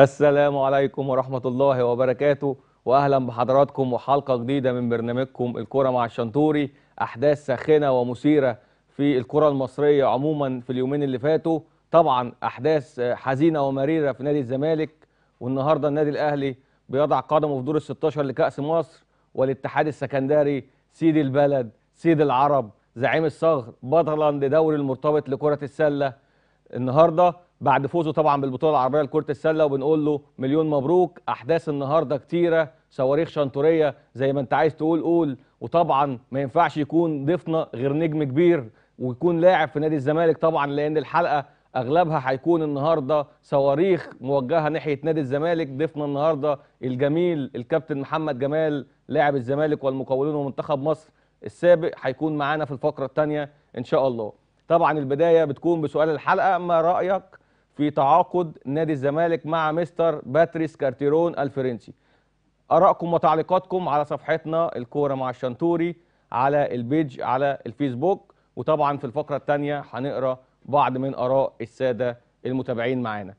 السلام عليكم ورحمة الله وبركاته، وأهلا بحضراتكم وحلقة جديدة من برنامجكم الكرة مع الشنطوري. أحداث ساخنة ومثيرة في الكرة المصرية عموما في اليومين اللي فاتوا، طبعا أحداث حزينة ومريرة في نادي الزمالك، والنهاردة النادي الأهلي بيضع قدمه في دور ال16 لكأس مصر، والاتحاد السكندري سيد البلد سيد العرب زعيم الصغر بطلا لدوري المرتبط لكرة السلة النهاردة بعد فوزه طبعا بالبطوله العربيه لكره السله، وبنقول له مليون مبروك. احداث النهارده كتيره، صواريخ شنطوريه زي ما انت عايز تقول قول، وطبعا ما ينفعش يكون ضيفنا غير نجم كبير ويكون لاعب في نادي الزمالك طبعا، لان الحلقه اغلبها هيكون النهارده صواريخ موجهه ناحيه نادي الزمالك. ضيفنا النهارده الجميل الكابتن محمد جمال لاعب الزمالك والمقاولون ومنتخب مصر السابق، هيكون معانا في الفقره الثانيه ان شاء الله. طبعا البدايه بتكون بسؤال الحلقه، ما رايك في تعاقد نادي الزمالك مع مستر باتريس كارتيرون الفرنسي؟ آرائكم وتعليقاتكم على صفحتنا الكورة مع الشنطوري على البيج على الفيسبوك، وطبعا في الفقرة الثانية هنقرا بعض من آراء السادة المتابعين معانا.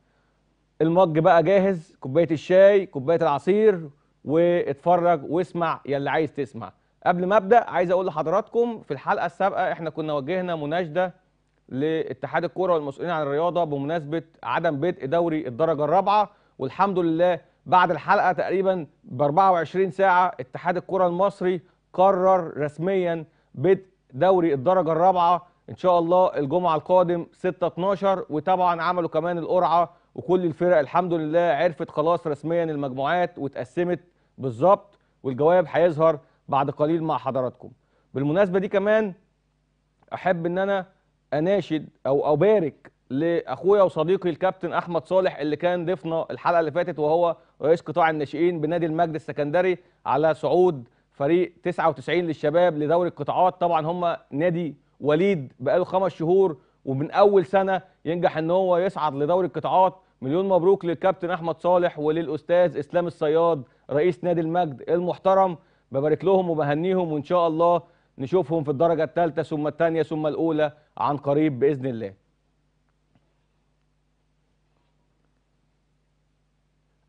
المج بقى جاهز، كوباية الشاي كوباية العصير، واتفرج واسمع يلي عايز تسمع. قبل ما أبدأ عايز أقول لحضراتكم في الحلقة السابقة احنا كنا وجهنا مناشدة لاتحاد الكوره والمسؤولين عن الرياضه بمناسبه عدم بدء دوري الدرجه الرابعه، والحمد لله بعد الحلقه تقريبا ب 24 ساعه اتحاد الكوره المصري قرر رسميا بدء دوري الدرجه الرابعه ان شاء الله الجمعه القادم 6/12، وطبعا عملوا كمان القرعه وكل الفرق الحمد لله عرفت خلاص رسميا المجموعات واتقسمت بالظبط، والجواب هيظهر بعد قليل مع حضراتكم. بالمناسبه دي كمان احب ان انا اناشد او ابارك لاخويا وصديقي الكابتن احمد صالح اللي كان ضيفنا الحلقه اللي فاتت، وهو رئيس قطاع الناشئين بنادي المجد السكندري على صعود فريق 99 للشباب لدوري القطاعات. طبعا هم نادي وليد بقاله 5 شهور ومن اول سنه ينجح ان هو يصعد لدوري القطاعات. مليون مبروك للكابتن احمد صالح وللاستاذ اسلام الصياد رئيس نادي المجد المحترم، ببارك لهم وبهنيهم، وان شاء الله نشوفهم في الدرجه الثالثه ثم الثانيه ثم الاولى عن قريب باذن الله.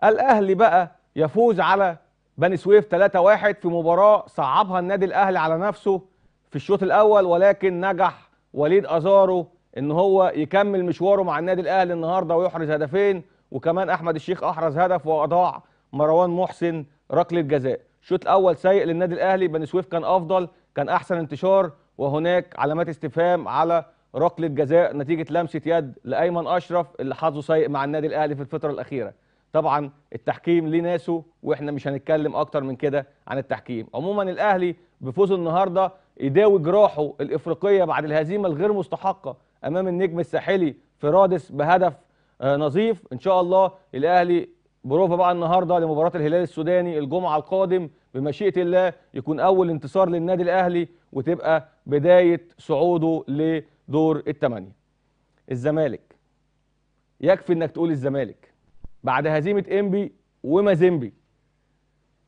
الاهلي بقى يفوز على بني سويف 3-1 في مباراه صعبها النادي الاهلي على نفسه في الشوط الاول، ولكن نجح وليد ازارو ان هو يكمل مشواره مع النادي الاهلي النهارده ويحرز هدفين، وكمان احمد الشيخ احرز هدف واضاع مروان محسن ركله جزاء. الشوط الاول سيء للنادي الاهلي، بني سويف كان افضل كان احسن انتشار، وهناك علامات استفهام على ركله جزاء نتيجه لمسه يد لايمن اشرف اللي حظه سيء مع النادي الاهلي في الفتره الاخيره. طبعا التحكيم ليه ناسه واحنا مش هنتكلم اكتر من كده عن التحكيم. عموما الاهلي بفوزه النهارده يداوي جراحه الافريقيه بعد الهزيمه الغير مستحقه امام النجم الساحلي فرادس بهدف نظيف. ان شاء الله الاهلي بروفة بقى النهارده لمباراه الهلال السوداني الجمعه القادم بمشيئه الله، يكون اول انتصار للنادي الاهلي وتبقى بدايه صعوده لدور الثمانيه. الزمالك يكفي انك تقول الزمالك بعد هزيمه انبي ومازيمبي،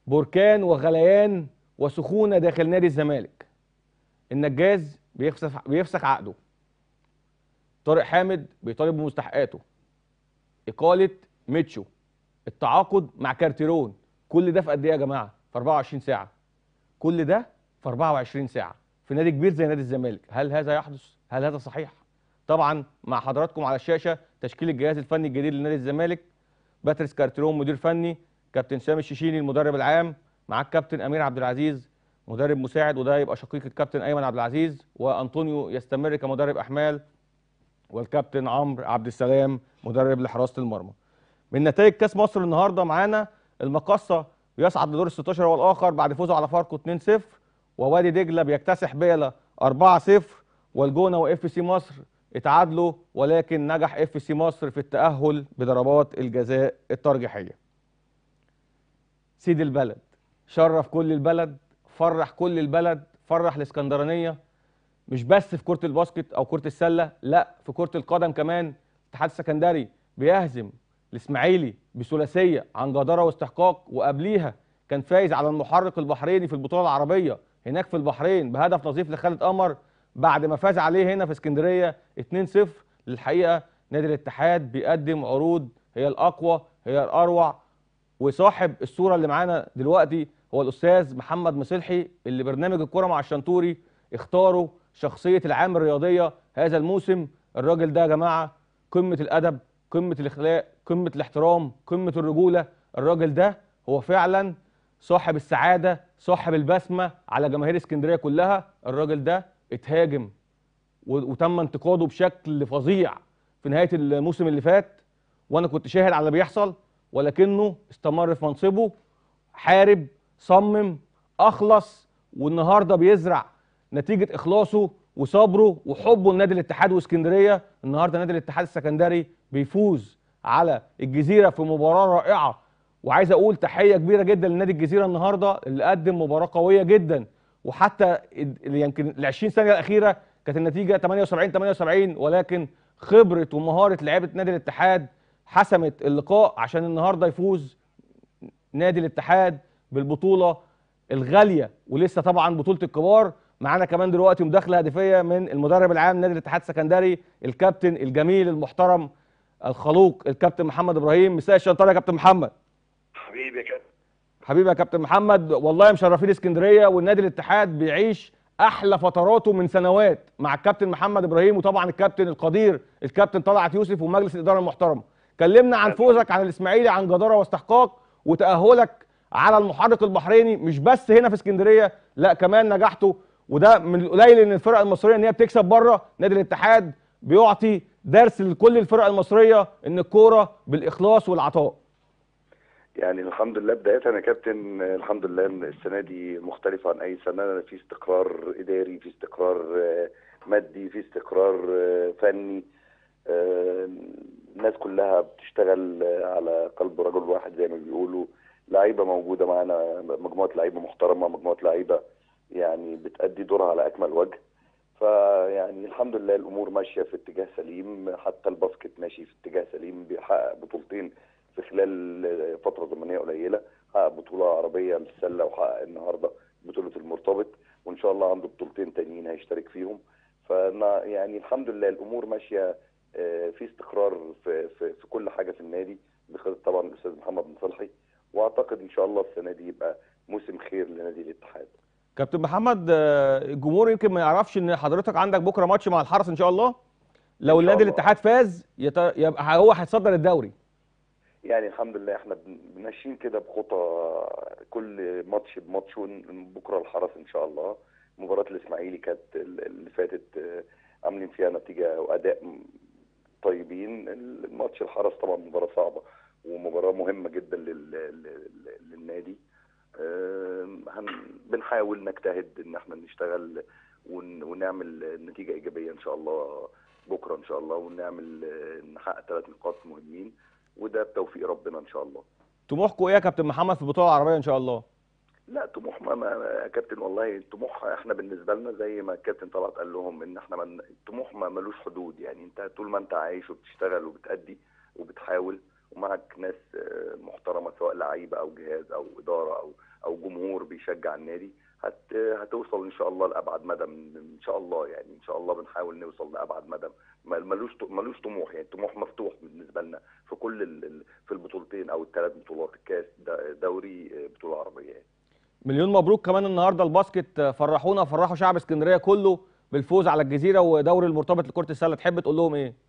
بركان وغليان وسخونه داخل نادي الزمالك. النجاز بيفسخ عقده، طارق حامد بيطالب بمستحقاته، اقاله ميتشو، التعاقد مع كارتيرون، كل ده في قد ايه يا جماعه؟ في 24 ساعه. كل ده في 24 ساعه في نادي كبير زي نادي الزمالك، هل هذا يحدث؟ هل هذا صحيح؟ طبعا مع حضراتكم على الشاشه تشكيل الجهاز الفني الجديد لنادي الزمالك. باتريس كارتيرون مدير فني، كابتن سامي الشيشيني المدرب العام، معاك كابتن امير عبد العزيز مدرب مساعد وده يبقى شقيق الكابتن ايمن عبد العزيز، وانطونيو يستمر كمدرب احمال، والكابتن عمرو عبد السلام مدرب لحراسه المرمى. من نتائج كاس مصر النهارده معانا، المقصه يصعد لدور ال16 هو الاخر بعد فوزه على فاركو 2-0، ووادي دجله بيكتسح بيلا 4-0، والجونه واف سي مصر اتعادلوا، ولكن نجح اف سي مصر في التاهل بضربات الجزاء الترجيحيه. سيد البلد شرف كل البلد، فرح كل البلد، فرح الاسكندرانيه مش بس في كره الباسكت او كره السله، لا في كره القدم كمان. الاتحاد السكندري بيهزم الاسماعيلي بثلاثيه عن جداره واستحقاق، وقبليها كان فايز على المحرق البحريني في البطوله العربيه هناك في البحرين بهدف نظيف لخالد قمر بعد ما فاز عليه هنا في اسكندريه 2-0. للحقيقه نادي الاتحاد بيقدم عروض هي الاقوى، هي الاروع. وصاحب الصوره اللي معانا دلوقتي هو الاستاذ محمد مصلحي اللي برنامج الكوره مع الشنطوري اختاره شخصيه العام الرياضيه هذا الموسم. الراجل ده يا جماعه قمه الادب، قمه الاخلاق، قمه الاحترام، قمه الرجوله. الراجل ده هو فعلا صاحب السعاده، صاحب البسمه على جماهير اسكندريه كلها. الراجل ده اتهاجم وتم انتقاده بشكل فظيع في نهايه الموسم اللي فات، وانا كنت شاهد على اللي بيحصل، ولكنه استمر في منصبه، حارب، صمم، اخلص، والنهارده بيزرع نتيجه اخلاصه وصبره وحبه لنادي الاتحاد واسكندريه. النهارده نادي الاتحاد السكندري بيفوز على الجزيره في مباراه رائعه، وعايز اقول تحيه كبيره جدا لنادي الجزيره النهارده اللي قدم مباراه قويه جدا، وحتى يمكن ال 20 ثانيه الاخيره كانت النتيجه 78-78، ولكن خبره ومهاره لعيبه نادي الاتحاد حسمت اللقاء عشان النهارده يفوز نادي الاتحاد بالبطوله الغاليه. ولسه طبعا بطوله الكبار معانا كمان دلوقتي مداخله هدفيه من المدرب العام نادي الاتحاد السكندري الكابتن الجميل المحترم الخلوق الكابتن محمد ابراهيم. مساء الشطاره يا كابتن محمد. حبيبي يا كابتن. حبيبي يا كابتن محمد، والله مشرفين اسكندريه، والنادي الاتحاد بيعيش احلى فتراته من سنوات مع الكابتن محمد ابراهيم، وطبعا الكابتن القدير الكابتن طلعت يوسف ومجلس الاداره المحترم. كلمنا عن فوزك عن الاسماعيلي، عن جداره واستحقاق وتاهلك على المحرق البحريني، مش بس هنا في اسكندريه، لا كمان نجحته، وده من القليل ان الفرق المصريه ان هي بتكسب بره. نادي الاتحاد بيعطي درس لكل الفرق المصريه ان الكوره بالاخلاص والعطاء. يعني الحمد لله بدايه يا كابتن، الحمد لله ان السنه دي مختلفه عن اي سنه، في استقرار اداري، في استقرار مادي، في استقرار فني، الناس كلها بتشتغل على قلب رجل واحد زي ما بيقولوا، لعيبه موجوده معانا، مجموعه لعيبه محترمه، مجموعه لعيبه يعني بتأدي دورها على أكمل وجه. فيعني الحمد لله الأمور ماشية في اتجاه سليم، حتى الباسكت ماشي في اتجاه سليم، بيحقق بطولتين في خلال فترة زمنية قليلة، حقق بطولة عربية للسلة وحقق النهاردة بطولة المرتبط، وإن شاء الله عنده بطولتين تانيين هيشترك فيهم. فأنا يعني الحمد لله الأمور ماشية في استقرار في كل حاجة في النادي، بخدمة طبعا الأستاذ محمد بن صلحي، وأعتقد إن شاء الله السنة دي يبقى موسم خير لنادي الاتحاد. كابتن محمد، الجمهور يمكن ما يعرفش ان حضرتك عندك بكره ماتش مع الحرس ان شاء الله. لو النادي الاتحاد فاز يبقى هو هيتصدر الدوري. يعني الحمد لله احنا ماشيين كده بخطى، كل ماتش بماتش. بكره الحرس ان شاء الله، مباراه الاسماعيلي كانت اللي فاتت عاملين فيها نتيجه واداء طيبين، الماتش الحرس طبعا مباراه صعبه ومباراه مهمه جدا للنادي. بنحاول نجتهد ان احنا نشتغل ونعمل نتيجه ايجابيه ان شاء الله بكره ان شاء الله، ونعمل نحقق 3 نقاط مهمين، وده بتوفيق ربنا ان شاء الله. طموحكم ايه يا كابتن محمد في البطوله العربيه ان شاء الله؟ لا طموح يا كابتن، والله الطموح احنا بالنسبه لنا زي ما الكابتن طلعت قال لهم ان احنا الطموح ملوش حدود. يعني انت طول ما انت عايش وبتشتغل وبتأدي وبتحاول ومعك ناس محترمه سواء لعيبه او جهاز او اداره او جمهور بيشجع النادي، هتوصل ان شاء الله لابعد مدى ان شاء الله. يعني ان شاء الله بنحاول نوصل لابعد مدى. ملوش طموح، يعني الطموح مفتوح بالنسبه لنا في كل في البطولتين او ال3 بطولات، الكاس، دوري، بطوله عربيه. يعني مليون مبروك كمان النهارده الباسكت، فرحونا، فرحوا شعب اسكندريه كله بالفوز على الجزيره ودوري المرتبط لكره السله، تحب تقول لهم ايه؟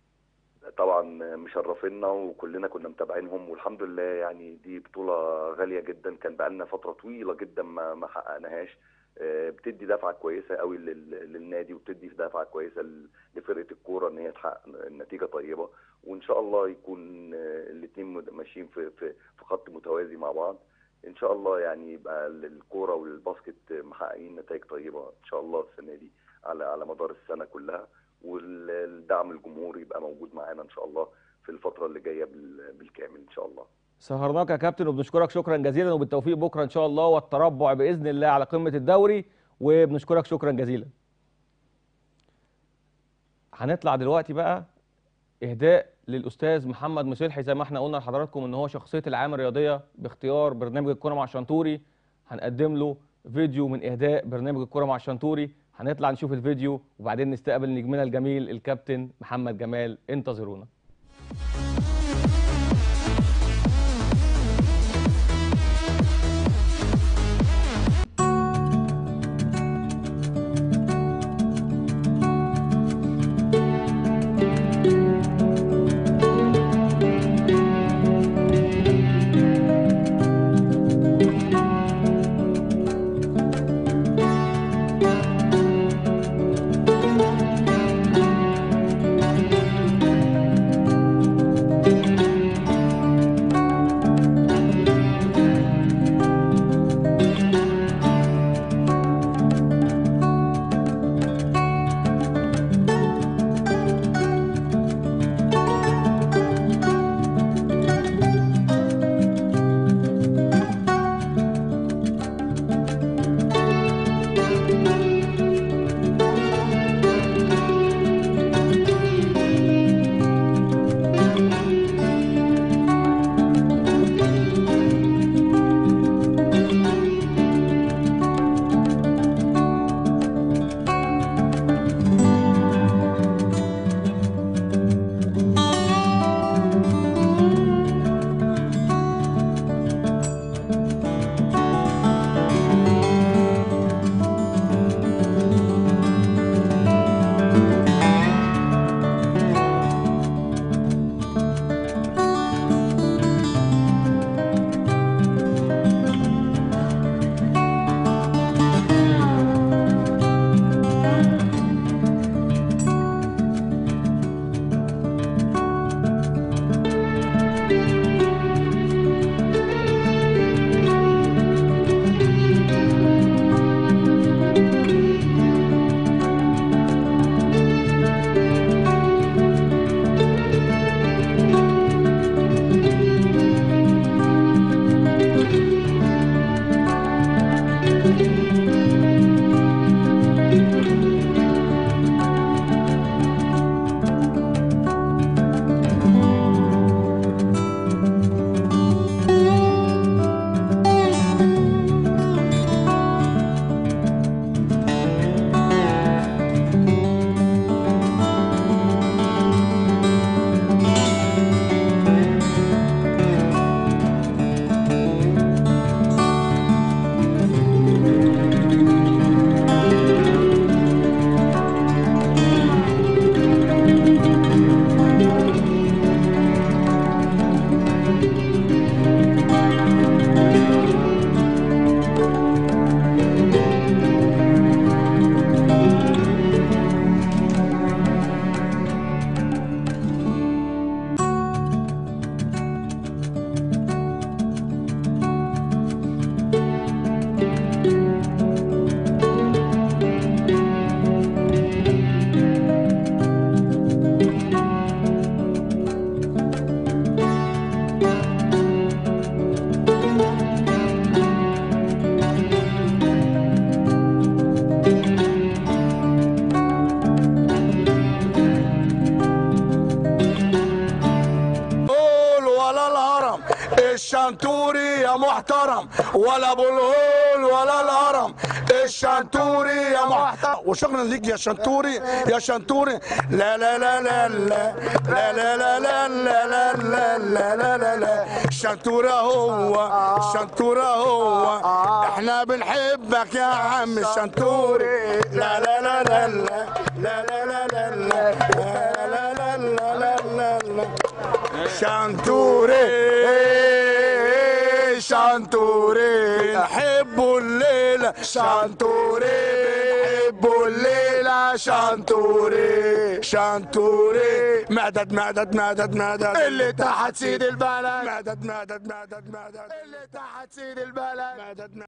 طبعا مشرفينا وكلنا كنا متابعينهم، والحمد لله يعني دي بطوله غاليه جدا، كان بقالنا فتره طويله جدا ما حققناهاش. بتدي دفعه كويسه قوي للنادي، وبتدي دفعه كويسه لفرقه الكوره ان هي تحقق نتيجه طيبه، وان شاء الله يكون الاثنين ماشيين في خط متوازي مع بعض ان شاء الله. يعني يبقى الكوره والباسكت محققين نتائج طيبه ان شاء الله السنه دي على مدار السنه كلها، والدعم الجمهوري يبقى موجود معانا ان شاء الله في الفتره اللي جايه بالكامل ان شاء الله. سهرناك يا كابتن وبنشكرك شكرا جزيلا، وبالتوفيق بكره ان شاء الله والتربع باذن الله على قمه الدوري، وبنشكرك شكرا جزيلا. هنطلع دلوقتي بقى اهداء للاستاذ محمد مصلحي، زي ما احنا قلنا لحضراتكم ان هو شخصيه العام الرياضيه باختيار برنامج الكوره مع الشنطوري. هنقدم له فيديو من اهداء برنامج الكوره مع الشنطوري، هنطلع نشوف الفيديو وبعدين نستقبل نجمنا الجميل الكابتن محمد جمال، انتظرونا. الشنتوري يا محترم، ولا ابو الهول ولا الهرم، الشنتوري يا محترم. وشكرا ليك يا شنتوري يا شنتوري. لا لا لا لا لا لا لا لا لا لا لا لا لا الشنتوري هو الشنتوري هو، احنا بنحبك يا عم الشنتوري. لا لا لا لا لا لا لا لا لا شانتوري شانتوري بنحبه الليلة، شانتوري بنحبه الليلة، شانتوري شانتوري معدد معدد معدد معدد اللي تحت سيد البلد، معدد معدد معدد معدد اللي تحت سيد البلد، معدد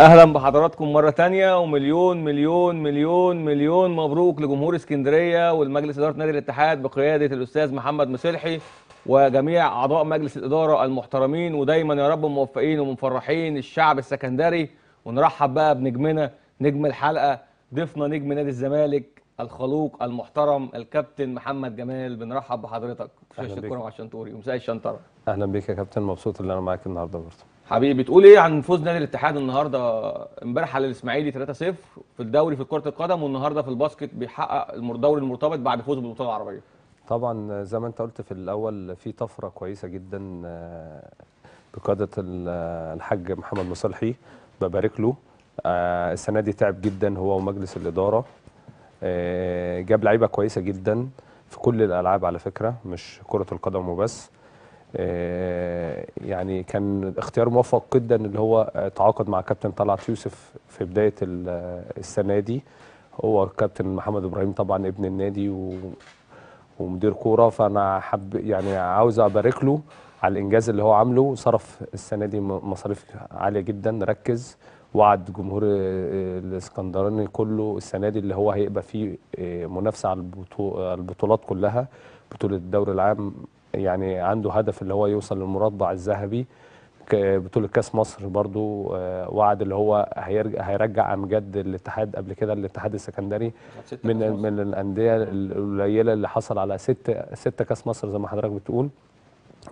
اهلا بحضراتكم مره ثانيه، ومليون مليون مليون مليون مبروك لجمهور اسكندريه والمجلس اداره نادي الاتحاد بقياده الاستاذ محمد مسيلحي وجميع اعضاء مجلس الاداره المحترمين، ودايما يا رب موفقين ومفرحين الشعب السكندري. ونرحب بقى بنجمنا نجم الحلقه، ضيفنا نجم نادي الزمالك الخلوق المحترم الكابتن محمد جمال. بنرحب بحضرتك في شاشه الكوره مع الشنطوري ومساء الشنطره. اهلا بيك يا كابتن، مبسوط ان انا معاك النهارده برضه حبيبي. بتقول ايه عن فوز نادي الاتحاد النهارده؟ امبارح على الاسماعيلي 3-0 في الدوري في كره القدم، والنهارده في الباسكت بيحقق الدوري المرتبط بعد فوزه بالبطوله العربيه. طبعا زي ما انت قلت في الاول، في طفره كويسه جدا بقياده الحاج محمد مصالحي، ببارك له. السنه دي تعب جدا هو ومجلس الاداره، جاب لعيبه كويسه جدا في كل الالعاب على فكره، مش كره القدم وبس. يعني كان اختيار موفق جدا اللي هو تعاقد مع كابتن طلعت يوسف في بدايه السنه دي. هو كابتن محمد ابراهيم طبعا ابن النادي ومدير كوره، فانا يعني عاوز ابارك له على الانجاز اللي هو عامله. صرف السنه دي مصاريف عاليه جدا، ركز، وعد جمهور الاسكندراني كله السنه دي اللي هو هيبقى فيه منافسه على البطولات كلها، بطوله الدوري العام. يعني عنده هدف اللي هو يوصل للمربع الذهبي، بطولة كاس مصر برضو وعد اللي هو هيرجع امجاد الاتحاد. قبل كده الاتحاد السكندري من الانديه القليله اللي حصل على ستة كاس مصر زي ما حضرتك بتقول.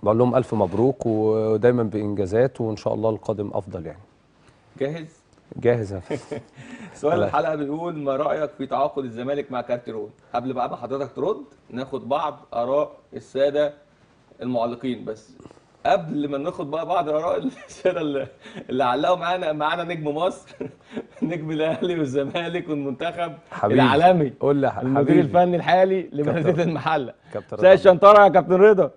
بقول لهم الف مبروك ودايما بانجازات، وان شاء الله القادم افضل. يعني جاهز؟ جاهز. سؤال الحلقه بنقول ما رايك في تعاقد الزمالك مع كارتيرون؟ قبل بقى ما حضرتك ترد ناخد بعض اراء الساده المعلقين، بس قبل ما ناخد بقى بعض اراء الساده اللي علقوا معانا نجم مصر، نجم الاهلي والزمالك والمنتخب العالمي، قول لي المدير الفني الحالي لبلديه المحله. مساء الشنطره يا كابتن رضا.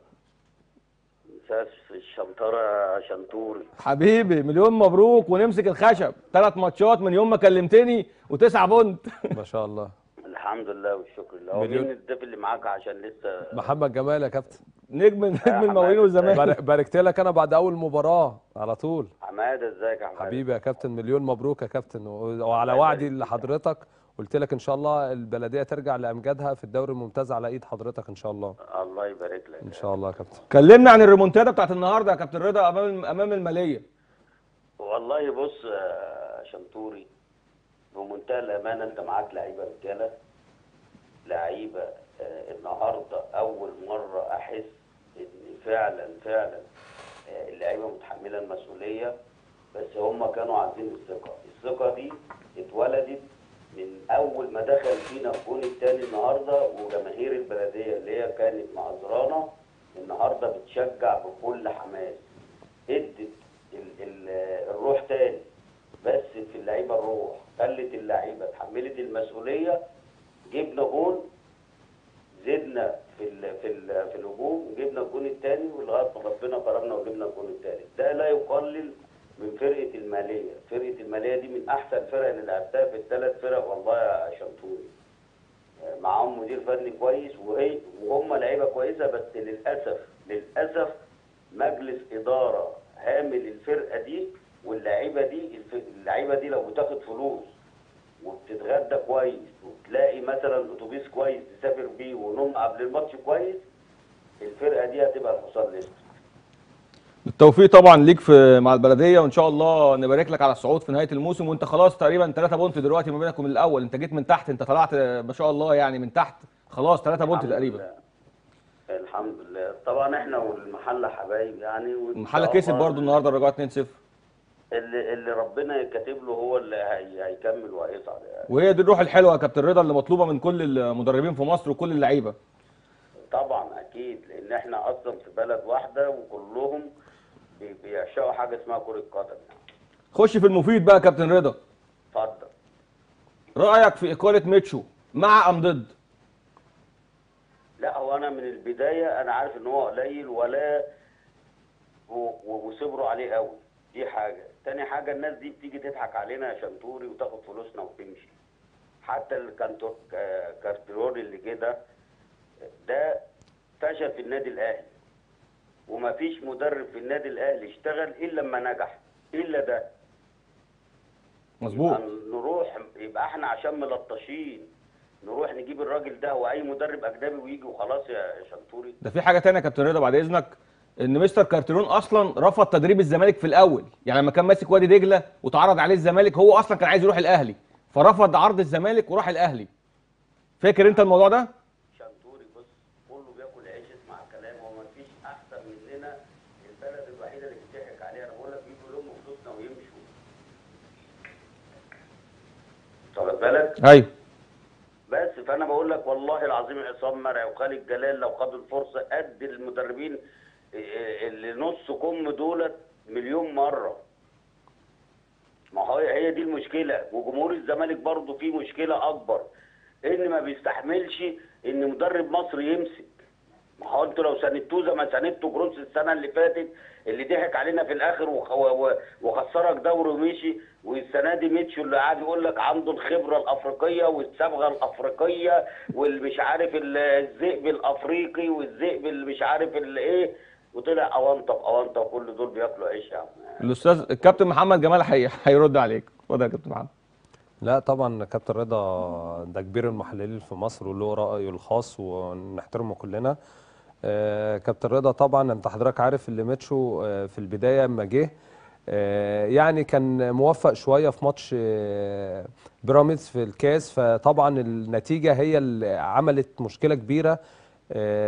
شنطره شنطوري حبيبي، مليون مبروك ونمسك الخشب. 3 ماتشات من يوم ما كلمتني و9 بونت. ما شاء الله. الحمد لله والشكر لله. هو مين الضيف اللي معاك عشان لسه؟ محمد جمال يا كابتن، نجم المقاولين والزمالك. باركت لك انا بعد اول مباراه على طول. حماده ازيك يا حماده حبيبي يا كابتن؟ مليون مبروك يا كابتن، وعلى وعدي لحضرتك قلت لك ان شاء الله البلديه ترجع لامجادها في الدوري الممتاز على ايد حضرتك ان شاء الله. الله يبارك لك ان شاء الله يا كابتن. كلمنا عن الريمونتادا بتاعت النهارده يا كابتن رضا امام الماليه. والله بص يا شنطوري، بمنتهى الامانه انت معاك لعيبه رجاله، لعيبه النهارده اول مره احس ان فعلا اللعيبه متحمله المسؤوليه، بس هم كانوا عايزين الثقه دي اتولدت من اول ما دخل فينا الجون الثاني النهارده، وجماهير البلديه اللي هي كانت معذرانه النهارده بتشجع بكل حماس، ادت الروح تاني، بس في اللعيبه الروح، خلت اللعيبه اتحملت المسؤوليه. جبنا جون، زدنا في الهجوم، جبنا الجون الثاني، ولغايه ما ربنا كرمنا وجبنا الجون الثالث. ده لا يقلل من فرقة المالية. فرقة المالية دي من أحسن الفرق اللي لعبتها في ال3 فرق والله يا شنطوري. معاهم مدير فني كويس وهم لعيبة كويسة، بس للأسف مجلس إدارة هامل الفرقة دي واللعيبة دي. اللعيبة دي لو بتاخد فلوس وبتتغدى كويس وتلاقي مثلا أتوبيس كويس تسافر بيه ونوم قبل الماتش كويس، الفرقة دي هتبقى الحصان لسه. توفيق طبعا ليك مع البلديه، وان شاء الله نبارك لك على الصعود في نهايه الموسم. وانت خلاص تقريبا 3 بونت دلوقتي ما بينكم الاول، انت جيت من تحت، انت طلعت ما شاء الله يعني من تحت، خلاص 3 بونت تقريبا. الحمد لله. طبعا احنا والمحله حبايب يعني، والمحله كسب برضو النهارده الرجاء 2-0. اللي ربنا كاتب له هو اللي هيكمل وهيصعد يعني. وهي دي الروح الحلوه يا كابتن رضا اللي مطلوبه من كل المدربين في مصر وكل اللعيبه. طبعا اكيد، لان احنا اصلا في بلد واحده وكلهم بيعشقوا حاجه اسمها كره قدم يعني. خش في المفيد بقى يا كابتن رضا. اتفضل. رايك في اقاله ميتشو مع ام ضد؟ لا، هو انا من البدايه انا عارف ان هو قليل ولا وصبروا عليه قوي، دي حاجه. تاني حاجه، الناس دي بتيجي تضحك علينا يا شنتوري وتاخد فلوسنا وتمشي. حتى الكانتور كارتيرون اللي جه ده فشل في النادي الاهلي، ومفيش مدرب في النادي الاهلي اشتغل الا لما نجح الا ده. مظبوط. نروح يبقى احنا عشان ملطشين نروح نجيب الراجل ده واي مدرب اجنبي ويجي وخلاص يا شنتوري؟ ده في حاجه ثانيه يا كابتن رضا بعد اذنك، ان مستر كارتيرون اصلا رفض تدريب الزمالك في الاول، يعني لما كان ماسك وادي دجله وتعرض عليه الزمالك هو اصلا كان عايز يروح الاهلي، فرفض عرض الزمالك وراح الاهلي. فاكر انت الموضوع ده؟ شنتوري بص، كله بياكل عيش مع كلام، هو ما فيش احسن مننا. البلد الوحيده اللي بتضحك عليها، انا بقول لك بيجوا لهم فلوسنا ويمشوا. طب بالك؟ ايوه. بس فانا بقول لك والله العظيم عصام مرعي وخالد جلال لو خدوا الفرصه قد المدربين اللي نص كم دولت مليون مره. ما هي دي المشكله، وجمهور الزمالك برضه فيه مشكله اكبر، ان ما بيستحملش ان مدرب مصري يمسك. ما هو انتوا لو ساندتوه زي ما ساندتوا جروس السنه اللي فاتت اللي ضحك علينا في الاخر وخسرك دوري ومشي، والسنه دي ميتشو اللي قاعد يقول لك عنده الخبره الافريقيه والصبغه الافريقيه والمش عارف الذئب الافريقي والذئب اللي مش عارف الايه، وطلع اونطه باونطه، وكل دول بياكلوا عيش يا عم. الاستاذ الكابتن محمد جمال هيرد عليك، اتفضل يا كابتن محمد. لا طبعا كابتن رضا، ده كبير المحللين في مصر وله رايه الخاص ونحترمه كلنا. كابتن رضا طبعا انت حضرتك عارف اللي ميتشو في البدايه اما جه يعني كان موفق شويه في ماتش بيراميدز في الكاس، فطبعا النتيجه هي اللي عملت مشكله كبيره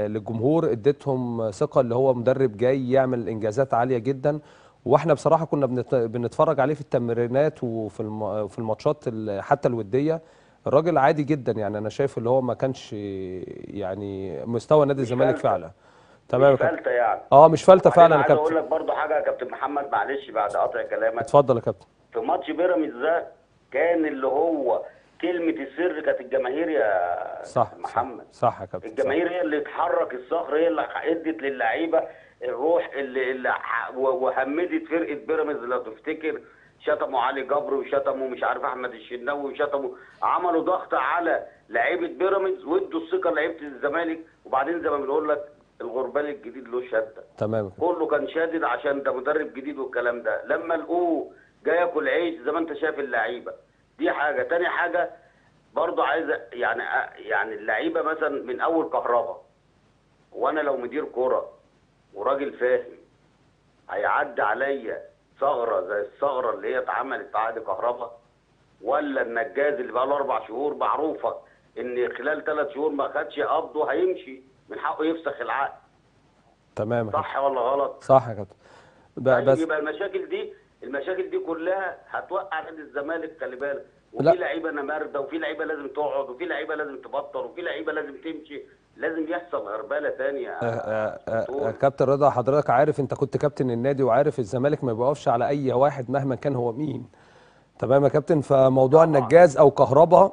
للجمهور، اديتهم ثقه اللي هو مدرب جاي يعمل انجازات عاليه جدا. واحنا بصراحه كنا بنتفرج عليه في التمرينات وفي الماتشات حتى الوديه، الراجل عادي جدا يعني، انا شايف اللي هو ما كانش يعني مستوى نادي الزمالك فعلا. تمام، مش فلتة يعني. مش فلتة فعلا يا كابتن. عايز اقول لك برضه حاجه يا كابتن محمد، معلش بعد قطع كلامك. اتفضل يا كابتن. في ماتش بيراميدز ده كان اللي هو كلمه السر كانت الجماهير يا صح محمد. صح يا كابتن، الجماهير هي اللي تحرك الصخر، هي اللي ادت للعيبه الروح اللي وهمدت فرقه بيراميدز. لو تفتكر شتموا علي جبر وشتموا مش عارف احمد الشناوي وشتموا، عملوا ضغط على لعيبه بيراميدز وادوا الثقه لعيبه الزمالك. وبعدين زي ما بنقول لك الغربال الجديد له شده. تمام، كله كان شادد عشان ده مدرب جديد والكلام ده، لما لقوه جاي ياكل عيش زي ما انت شايف اللعيبه. دي حاجه. تاني حاجه برضه عايز يعني اللعيبه مثلا من اول كهربا، وانا لو مدير كوره وراجل فاهم هيعدي عليا ثغره زي الثغره اللي هي اتعملت في عهد كهربا، ولا النجاز اللي بقى له 4 شهور معروفه ان خلال 3 شهور ما خدش قبضه هيمشي، من حقه يفسخ العقد. تمام، صح ولا غلط؟ صح يا كابتن. بس يبقى المشاكل دي كلها هتوقع نادي الزمالك، خلي بالك. وفي لعيبه نمارده، وفي لعيبه لازم تقعد، وفي لعيبه لازم تبطل، وفي لعيبه لازم تمشي، لازم يحصل غربله ثانيه. كابتن رضا حضرتك عارف، انت كنت كابتن النادي وعارف الزمالك ما بيقفش على اي واحد مهما كان هو مين. تمام يا كابتن. فموضوع النجاز او كهربا،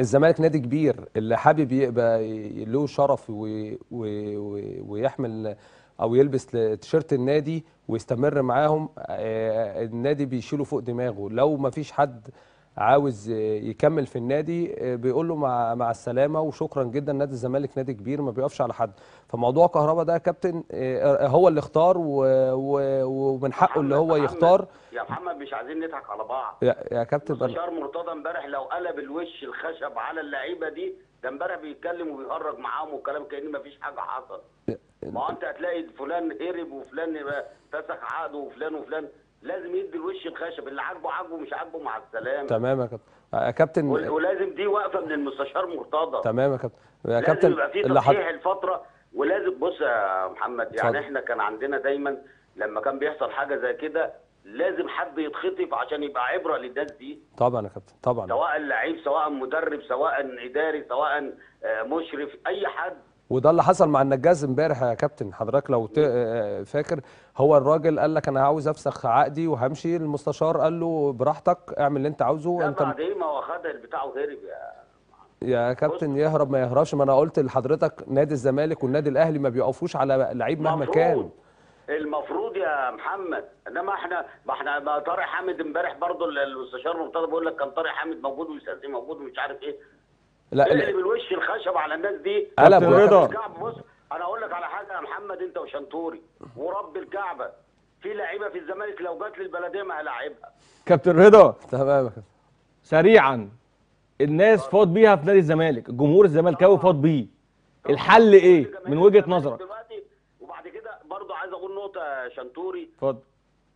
الزمالك نادي كبير، اللي حابب يبقى له شرف ويحمل او يلبس تيشيرت النادي ويستمر معاهم، النادي بيشيله فوق دماغه. لو ما فيش حد عاوز يكمل في النادي بيقول له مع السلامه وشكرا جدا. نادي الزمالك نادي كبير ما بيقفش على حد. فموضوع كهربا ده يا كابتن هو اللي اختار ومن حقه اللي هو يختار. يا محمد مش عايزين نضحك على بعض يا كابتن. مستشار مرتضى امبارح لو قلب الوش الخشب على اللعيبه دي، ده امبارح بيتكلم وبيهرج معاهم والكلام كأن ما فيش حاجه حصلت. ما انت هتلاقي فلان قرب وفلان فسخ عقده وفلان وفلان لازم يدي الوش الخشب، اللي عاجبه عاجبه مش عاجبه مع السلامه. تمام يا كابتن. كابتن ولازم دي وقفه من المستشار مرتضى. تمام يا كابتن. يا كابتن لازم يبقى في تصحيح الفتره، ولازم بص يا محمد يعني احنا كان عندنا دايما لما كان بيحصل حاجه زي كده لازم حد يتخطف عشان يبقى عبره للناس دي. طبعا يا كابتن طبعا، سواء لعيب سواء مدرب سواء اداري سواء مشرف اي حد. وده اللي حصل مع النجاز امبارح يا كابتن، حضرتك لو فاكر هو الراجل قال لك انا عاوز افسخ عقدي وهمشي، المستشار قال له براحتك اعمل اللي انت عاوزه. انت بعد ايه ما هو خد البتاع وهرب يا كابتن. يهرب ما يهربش، ما انا قلت لحضرتك نادي الزمالك والنادي الاهلي ما بيقفوش على لعيب مهما كان. المفروض يا محمد، انما احنا طارق حامد امبارح برضه المستشار مرتضى بيقول لك كان طارق حامد موجود والاستاذ موجود ومش عارف ايه. لا اللي بالوش الخشب على الناس دي قلب رضا. بص انا اقول لك على حاجه يا محمد، انت وشنطوري ورب الكعبه، في لعيبه في الزمالك لو جات للبلديه ما هلاعبها. كابتن رضا تمام سريعا، الناس فاض بيها في نادي الزمالك، الجمهور الزمالكاوي فاض بيه، الحل ايه من وجهه نظرك؟ وبعد كده برضه عايز اقول نقطه شنطوري، اتفضل.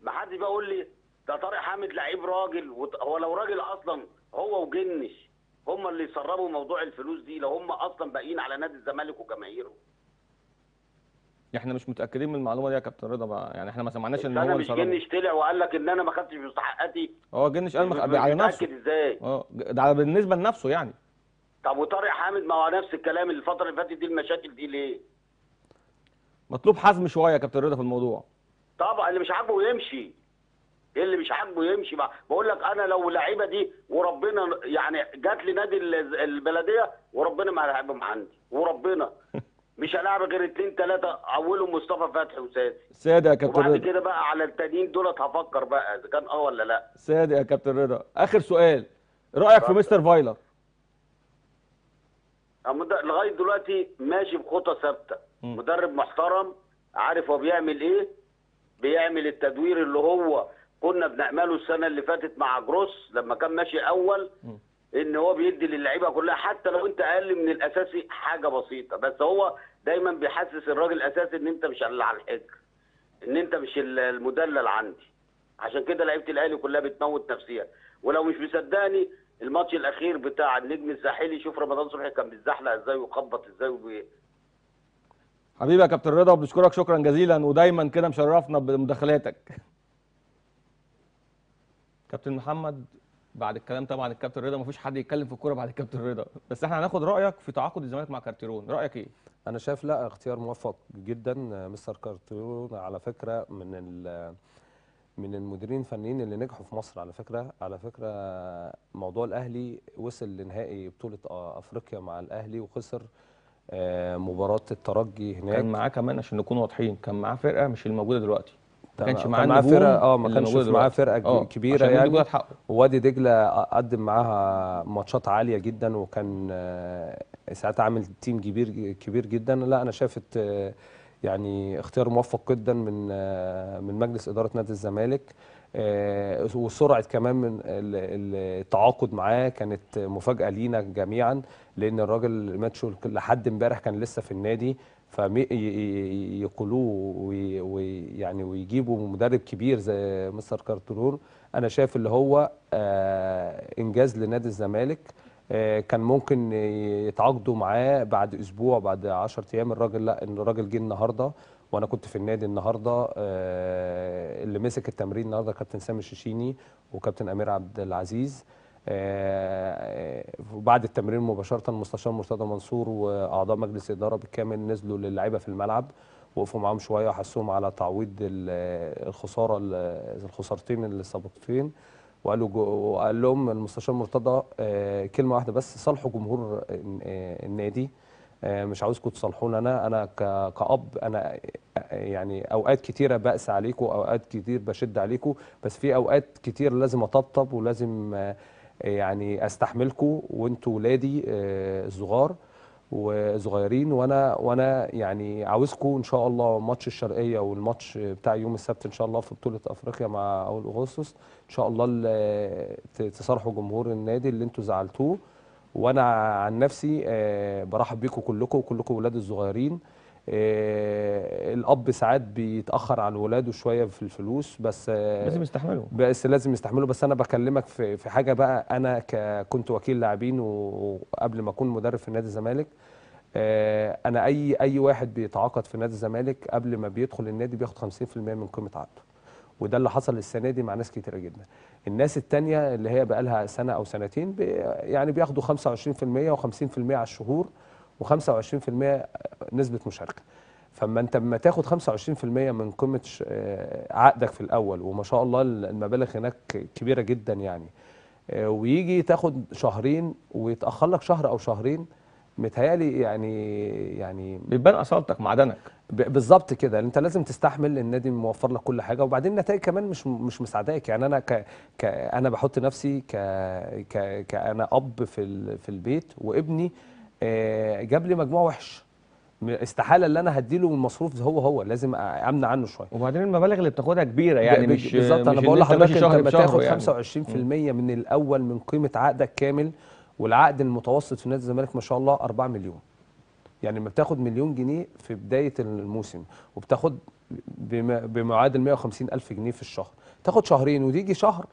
ما حد بقى يقول لي ده طارق حامد لعيب راجل، هو لو راجل اصلا هو وجنش هم اللي يسربوا موضوع الفلوس دي، لو هم اصلا باقيين على نادي الزمالك وجماهيره. احنا مش متاكدين من المعلومه دي يا كابتن رضا بقى، يعني احنا ما سمعناش ان هو يسربوا. جنش طلع وقال لك ان انا ما خدتش مستحقاتي. اه جنش قال على نفسه. متاكد ازاي؟ اه ده بالنسبه لنفسه يعني. طب وطارق حامد ما هو نفس الكلام، الفتره اللي فاتت دي المشاكل دي ليه؟ مطلوب حزم شويه يا كابتن رضا في الموضوع. طبعا اللي مش عاجبه يمشي. اللي مش عاجبه يمشي بقى. بقول لك انا لو اللعيبه دي وربنا يعني جات لي نادي البلديه وربنا ما هلاعبهم عندي، وربنا مش هلاعب غير اثنين ثلاثه اولهم مصطفى فتحي وسادي. سادي يا كابتن رضا. وبعد كده بقى على التانيين دولت هفكر بقى اذا كان اه ولا لا. سادي يا كابتن رضا. اخر سؤال، رايك في مستر فايلر؟ لغايه دلوقتي ماشي بخطه ثابته، مدرب محترم عارف هو بيعمل ايه، بيعمل التدوير اللي هو كنا بنعمله السنه اللي فاتت مع جروس لما كان ماشي اول، ان هو بيدي للعيبه كلها حتى لو انت اقل من الاساسي حاجه بسيطه، بس هو دايما بيحسس الراجل الاساسي ان انت مش اللي على الحجر، ان انت مش المدلل عندي. عشان كده لعيبه الاهلي كلها بتموت نفسيها، ولو مش مصدقني الماتش الاخير بتاع النجم الساحلي شوف رمضان صبحي كان بيتزحلق ازاي ويخبط ازاي حبيبي يا كابتن رضا، وبنشكرك شكرا جزيلا ودايما كده مشرفنا بمداخلاتك. كابتن محمد بعد الكلام طبعا الكابتن رضا، مفيش حد يتكلم في الكوره بعد الكابتن رضا، بس احنا هناخد رايك في تعاقد الزمالك مع كارتيرون، رايك ايه؟ انا شايف لا اختيار موفق جدا، مستر كارتيرون على فكره من المديرين الفنيين اللي نجحوا في مصر على فكره. على فكره موضوع الاهلي وصل لنهائي بطوله افريقيا مع الاهلي وخسر مباراه الترجي هناك، كان معاه كمان عشان نكون واضحين كان معاه فرقه مش الموجوده دلوقتي، كان معاه فرقه ما كانش معاه فرقه كبيره يعني، ووادي دجله قدم معاها ماتشات عاليه جدا وكان ساعتها عامل تيم كبير جدا. لا انا شافت يعني اختيار موفق جدا من مجلس اداره نادي الزمالك، وسرعه كمان من التعاقد معاه كانت مفاجاه لينا جميعا، لان الراجل ماتشو لحد امبارح كان لسه في النادي، فيقولوه ويعني ويجيبوا مدرب كبير زي مستر كارتيرون، انا شايف اللي هو انجاز لنادي الزمالك. كان ممكن يتعاقدوا معاه بعد اسبوع بعد 10 ايام، الراجل لا، الراجل جه النهارده وانا كنت في النادي النهارده، اللي مسك التمرين النهارده كابتن سامي الششيني وكابتن امير عبد العزيز، وبعد التمرين مباشره مستشار مرتضى منصور واعضاء مجلس الاداره بالكامل نزلوا للعيبه في الملعب وقفوا معاهم شويه وحسوهم على تعويض الخسارتين السابقتين، وقال لهم المستشار مرتضى كلمه واحده بس، صالحوا جمهور النادي، مش عاوزكم تصالحونا، انا كأب انا يعني اوقات كتيره بأس عليكم، اوقات كتير بشد عليكم، بس في اوقات كتير لازم اطبطب ولازم يعني استحملكم وانتوا ولادي الصغار وصغيرين، وانا يعني عاوزكم ان شاء الله ماتش الشرقيه والماتش بتاع يوم السبت ان شاء الله في بطوله افريقيا مع اول اغسطس ان شاء الله تصارحوا جمهور النادي اللي انتوا زعلتوه، وانا عن نفسي برحب بيكم كلكم ولاد الصغيرين، الاب ساعات بيتاخر على ولاده شويه في الفلوس، بس لازم يستحملوا، بس لازم يستحملوا. بس انا بكلمك في حاجه بقى، انا كنت وكيل لاعبين وقبل ما اكون مدرب في نادي الزمالك، انا اي واحد بيتعاقد في نادي الزمالك قبل ما بيدخل النادي بياخد 50% من قيمه عقده، وده اللي حصل السنه دي مع ناس كتيره جدا. الناس الثانيه اللي هي بقى لها سنه او سنتين يعني بياخدوا 25% و50% على الشهور و25% نسبه مشاركه. فما انت لما تاخد 25% من قيمه عقدك في الاول، وما شاء الله المبالغ هناك كبيره جدا يعني، ويجي تاخد شهرين ويتاخر لك شهر او شهرين، متهيألي يعني بيبان اصالتك معدنك بالظبط كده. انت لازم تستحمل، النادي موفر لك كل حاجه، وبعدين النتائج كمان مش مساعداك. يعني انا انا بحط نفسي انا اب في البيت، وابني جاب لي مجموعه وحش، استحاله اللي انا هديله المصروف هو لازم امنع عنه شويه. وبعدين المبالغ اللي بتاخدها كبيره يعني، مش بالظبط. انا بقول لحضرتك انت بتاخد 25% من الاول من قيمه عقدك كامل، والعقد المتوسط في نادي الزمالك ما شاء الله 4 مليون. يعني لما بتاخد مليون جنيه في بدايه الموسم، وبتاخد بمعادل 150,000 جنيه في الشهر، تاخد شهرين وتيجي شهر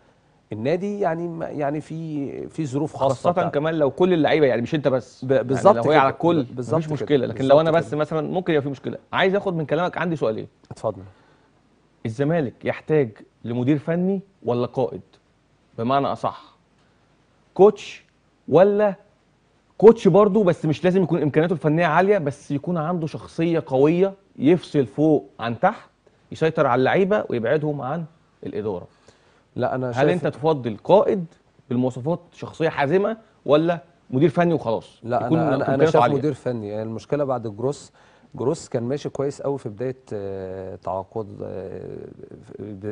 النادي يعني في ظروف خاصه كمان. لو كل اللعيبه يعني مش انت بس، بالظبط يعني لو هي على الكل مفيش مشكله، لكن لو انا بس كده مثلا ممكن يبقى في مشكله. عايز اخد من كلامك، عندي سؤالين. اتفضل. الزمالك يحتاج لمدير فني ولا قائد؟ بمعنى اصح كوتش، ولا كوتش برضه بس مش لازم يكون امكانياته الفنيه عاليه، بس يكون عنده شخصيه قويه، يفصل فوق عن تحت، يسيطر على اللعيبه ويبعدهم عن الاداره؟ لا انا شايف، هل انت تفضل قائد بالمواصفات، شخصيه حازمه، ولا مدير فني وخلاص؟ لا انا شايف مدير فني. يعني المشكله بعد جروس كان ماشي كويس قوي في بدايه تعاقد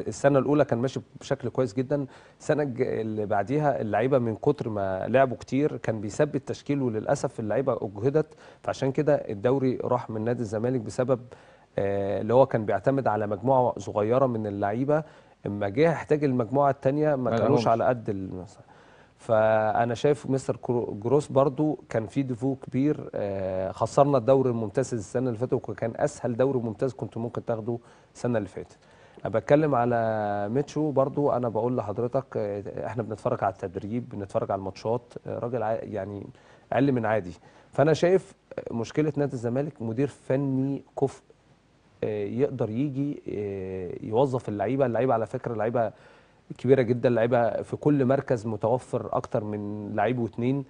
السنه الاولى، كان ماشي بشكل كويس جدا. السنه اللي بعديها اللعيبه من كتر ما لعبوا كتير كان بيثبت تشكيله، وللاسف اللعيبه اجهدت، فعشان كده الدوري راح من نادي الزمالك بسبب اللي هو كان بيعتمد على مجموعه صغيره من اللعيبه، اما جه احتاج المجموعه الثانيه ما كانوش على قد المسار. فانا شايف مستر جروس برضو كان في ديفو كبير، خسرنا الدوري الممتاز السنه اللي فاتت، وكان اسهل دوري ممتاز كنت ممكن تاخده السنه اللي فاتت. انا بتكلم على ميتشو برضو، انا بقول لحضرتك احنا بنتفرج على التدريب، بنتفرج على الماتشات، راجل يعني اقل من عادي. فانا شايف مشكله نادي الزمالك مدير فني كفء يقدر يجي يوظف اللعيبه. على فكره اللعيبه كبيره جدا، اللعيبه في كل مركز متوفر اكتر من لعيب واثنين،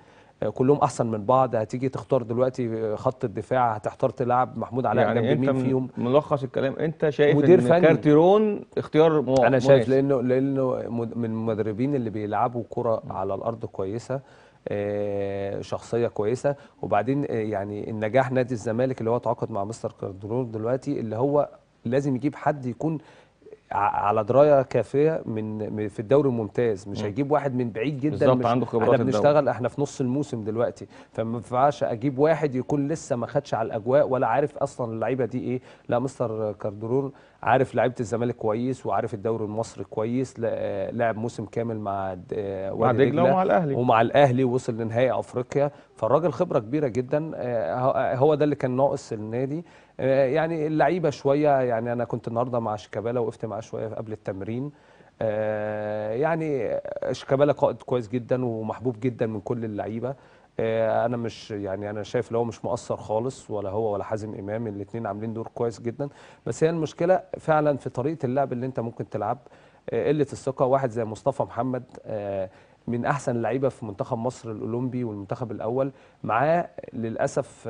كلهم احسن من بعض. هتيجي تختار دلوقتي خط الدفاع، هتختار تلعب محمود علاء جنب مين فيهم؟ ملخص الكلام، انت شايف مدير فني كارتيرون اختيار مميز؟ انا شايف لانه من المدربين اللي بيلعبوا كره على الارض كويسه، شخصيه كويسه. وبعدين يعني النجاح نادي الزمالك اللي هو تعاقد مع مستر كاردرون دلوقتي، اللي هو لازم يجيب حد يكون على درايه كافيه من في الدوري الممتاز، مش هيجيب واحد من بعيد جدا، مش عنده خبرات. احنا بنشتغل، احنا في نص الموسم دلوقتي، فما ينفعش اجيب واحد يكون لسه ما خدش على الاجواء ولا عارف اصلا اللعيبه دي ايه. لا، مستر كاردرون عارف لعيبه الزمالك كويس، وعارف الدوري المصري كويس، لعب موسم كامل مع وادي دجله ومع الاهلي ووصل لنهائي افريقيا. فالراجل خبره كبيره جدا، هو ده اللي كان ناقص النادي. يعني اللعيبه شويه، يعني انا كنت النهارده مع شيكابالا، وقفت معاه شويه قبل التمرين. يعني شيكابالا قائد كويس جدا ومحبوب جدا من كل اللعيبه. انا مش يعني انا شايف اللي هو مش مقصر خالص، ولا هو ولا حازم امام، الاثنين عاملين دور كويس جدا. بس هي المشكله فعلا في طريقه اللعب اللي انت ممكن تلعب، قله الثقه. واحد زي مصطفى محمد من احسن اللعيبه في منتخب مصر الاولمبي والمنتخب الاول، معاه للاسف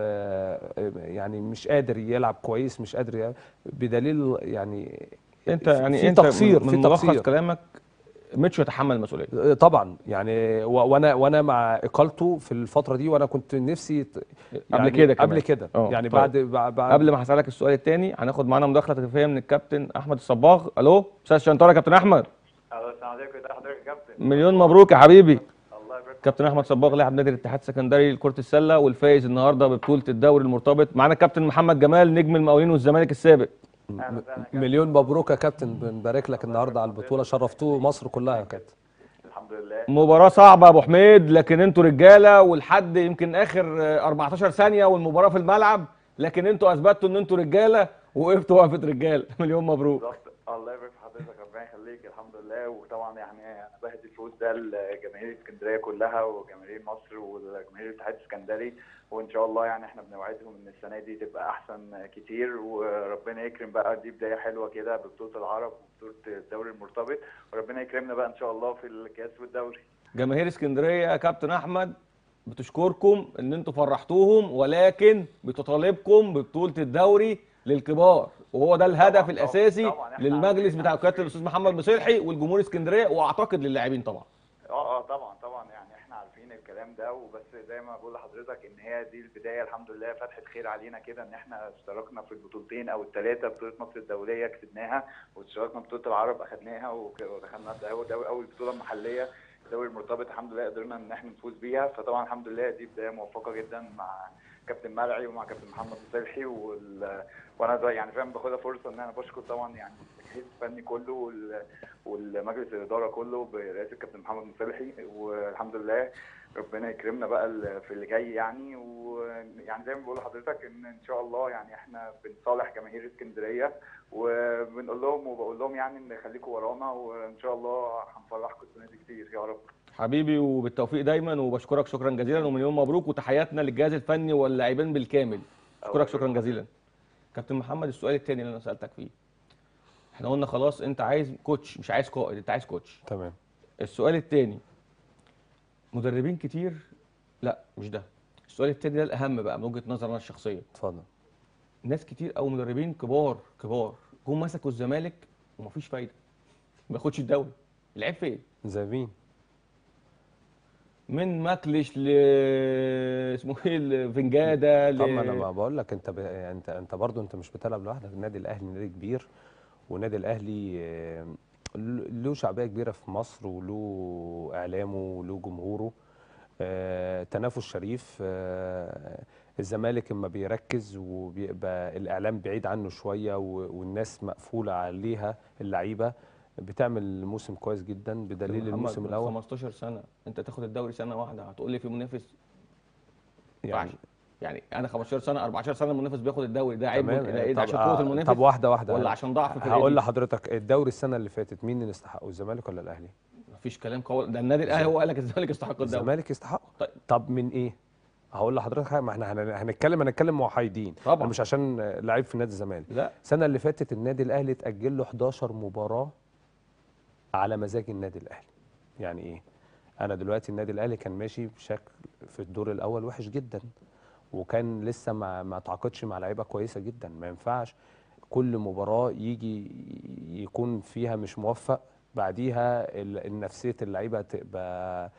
يعني مش قادر يلعب كويس، مش قادر يلعب بدليل يعني انت يعني في تقصير. من ملخص كلامك ميتشو يتحمل المسؤوليه طبعا، يعني وانا مع اقالته في الفتره دي، وانا كنت نفسي قبل كده يعني بعد قبل ما هسالك السؤال الثاني، هناخد معانا مداخله تكتيكيه من الكابتن احمد الصباغ. الو استاذ شنطار يا كابتن احمد. السلام عليكم. ازي حضرتك يا كابتن؟ مليون مبروك يا حبيبي. الله يبارك فيك. كابتن احمد صباغ لاعب نادي الاتحاد السكندري لكره السله، والفايز النهارده ببطوله الدوري المرتبط. معانا الكابتن محمد جمال نجم المقاولين والزمالك السابق. مليون مبروك يا كابتن، بنبارك لك النهارده على البطوله، شرفتوه مصر كلها يا كابتن. الحمد لله. مباراه صعبه يا ابو حميد، لكن انتوا رجاله، ولحد يمكن اخر 14 ثانيه والمباراه في الملعب، لكن انتوا اثبتوا ان انتوا رجاله ووقفتوا وقفه رجاله. مليون مبروك. الله يبارك في حضرتك، ربنا يخليك. الحمد لله. وطبعا يعني انا بهدي الفوز ده لجماهير اسكندريه كلها وجماهير مصر وجماهير الاتحاد الاسكندري، وان شاء الله يعني احنا بنوعدهم ان السنه دي تبقى احسن كتير، وربنا يكرم بقى. دي بدايه حلوه كده ببطوله العرب وبطوله الدوري المرتبط، وربنا يكرمنا بقى ان شاء الله في الكاس والدوري. جماهير اسكندريه كابتن احمد بتشكركم ان انتوا فرحتوهم، ولكن بتطالبكم ببطوله الدوري للكبار، وهو ده الهدف الاساسي للمجلس بتاع وكاله الاستاذ محمد مصيلحي والجمهور اسكندريه، واعتقد للاعبين طبعا. طبعا يعني احنا عارفين الكلام ده، وبس زي ما بقول لحضرتك ان هي دي البدايه. الحمد لله فتحه خير علينا كده، ان احنا اشتركنا في البطولتين او الثلاثه، بطوله مصر الدوليه كسبناها، واشتركنا بطوله العرب اخذناها، ودخلنا اول بطوله محليه الدوري المرتبط الحمد لله قدرنا ان احنا نفوز بيها. فطبعا الحمد لله دي بدايه موفقه جدا مع كابتن مرعي ومع كابتن محمد مصيلحي وانا يعني فاهم باخدها فرصه ان انا بشكر طبعا يعني الجهاز الفني كله والمجلس الاداره كله برئاسه كابتن محمد مصيلحي، والحمد لله ربنا يكرمنا بقى في اللي جاي يعني. ويعني زي ما بقول لحضرتك ان شاء الله يعني احنا بنصالح جماهير اسكندريه وبنقول لهم وبقول لهم يعني ان خليكم ورانا، وان شاء الله هنفرحكم السنه دي كتير يا رب. حبيبي وبالتوفيق دايما، وبشكرك شكرا جزيلا ومليون مبروك، وتحياتنا للجهاز الفني واللاعبين بالكامل. بشكرك شكرا جزيلا. كابتن محمد، السؤال الثاني اللي انا سالتك فيه، احنا قلنا خلاص انت عايز كوتش مش عايز قائد، انت عايز كوتش. تمام. السؤال الثاني، مدربين كتير، لا مش ده السؤال الثاني، ده الاهم بقى من وجهه نظري انا الشخصيه. اتفضل. ناس كتير او مدربين كبار جم مسكوا الزمالك ومفيش فايده، ما ياخدش الدوري. العيب فين؟ زي مين؟ من ماكلش ل اسمه ايه لفنجاده طب ما انا بقول لك انت انت برضه انت مش بتلعب لوحدك. النادي الاهلي نادي كبير، والنادي الاهلي له شعبيه كبيره في مصر، وله اعلامه وله جمهوره، تنافس شريف. الزمالك اما بيركز وبيبقى الاعلام بعيد عنه شويه والناس مقفوله عليها، اللعيبه بتعمل موسم كويس جدا بدليل الموسم الاول 15 سنه انت تاخد الدوري سنه واحده، هتقول لي في منافس يعني انا 15 سنه 14 سنه المنافس بياخد الدوري، ده عيب عشان قوه المنافس؟ طب واحده ولا عشان ضعف الفريق؟ هقول لحضرتك الدوري السنه اللي فاتت مين اللي استحقه، الزمالك ولا الاهلي؟ مفيش كلام قوي، ده النادي الاهلي هو قال لك الزمالك يستحق الدوري. الزمالك يستحقه. طب من ايه؟ هقول لحضرتك حاجه، ما احنا هنتكلم موحدين طبعا، مش عشان لعيب في نادي الزمالك. لا، السنه اللي فاتت النادي الاهلي اتاجل له 11 مباراه على مزاج النادي الاهلي. يعني ايه؟ انا دلوقتي النادي الاهلي كان ماشي بشكل في الدور الاول وحش جدا، وكان لسه ما تعاقدش مع لعيبه كويسه جدا. ما ينفعش كل مباراه يجي يكون فيها مش موفق، بعديها نفسيه اللعيبه تبقى